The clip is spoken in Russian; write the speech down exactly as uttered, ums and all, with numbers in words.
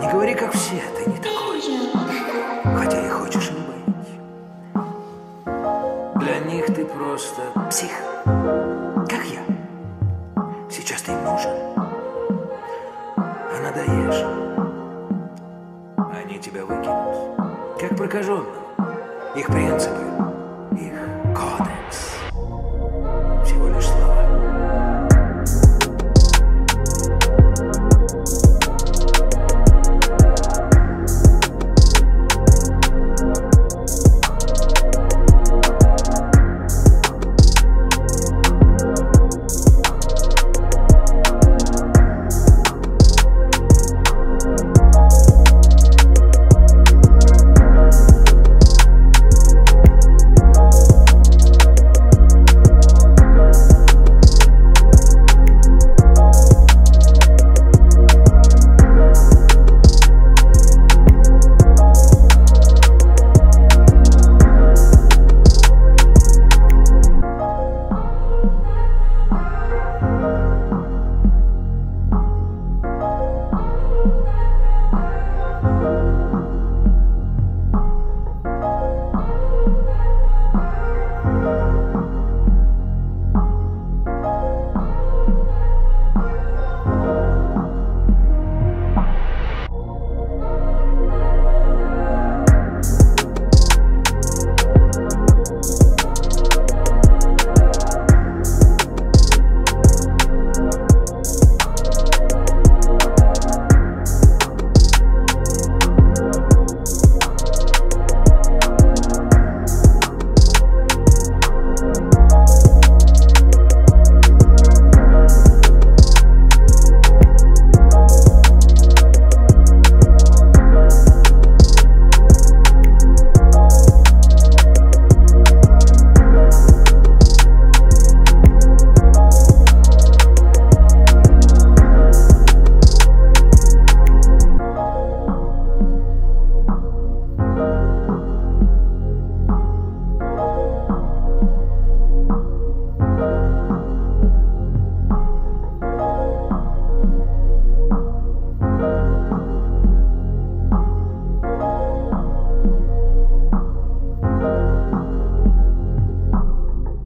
Не говори, как все, ты не такой. Хотя и хочешь им быть. Для них ты просто псих. Как я. Сейчас ты им нужен. А надоешь. Они тебя выкинут. Как прокаженным. Их принципы.